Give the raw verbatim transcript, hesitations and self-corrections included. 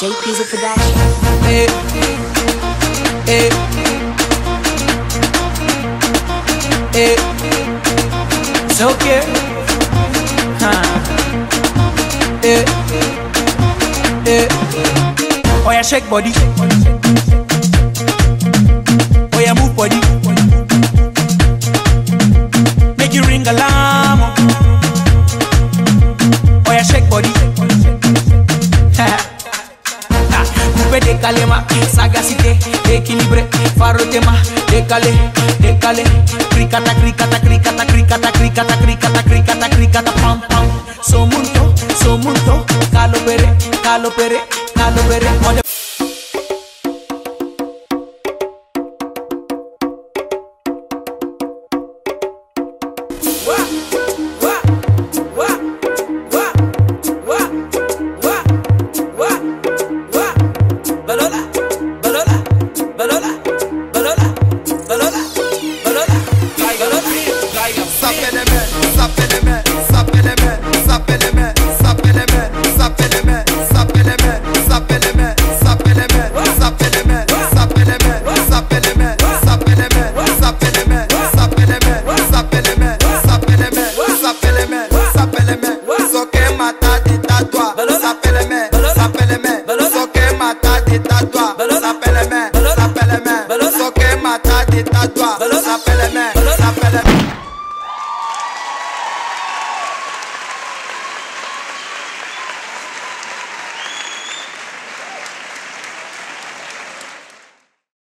J P's a Fugatti. Hey, hey, hey. It's okay, huh? Hey, hey. Oh yeah, shake body. Oh yeah, move body. Make you ring alarm. Oh yeah, shake body. De calema, sagacité, equilibre, faro tema, decale, decale, cricata, cricata, cricata, cricata, cricata, cricata, cricata, cricata, pam pam. So mucho, so mucho, calopere, calopere, calopere.